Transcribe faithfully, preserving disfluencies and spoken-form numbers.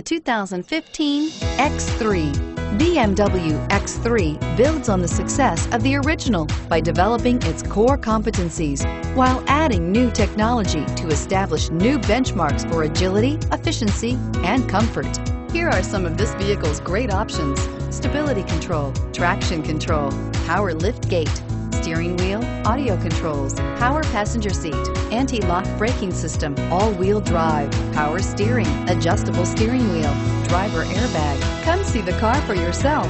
The two thousand fifteen X three. B M W X three builds on the success of the original by developing its core competencies while adding new technology to establish new benchmarks for agility, efficiency, and comfort. Here are some of this vehicle's great options: stability control, traction control, power lift gate, steering wheel audio controls, power passenger seat, anti-lock braking system, all-wheel drive, power steering, adjustable steering wheel, driver airbag. Come see the car for yourself.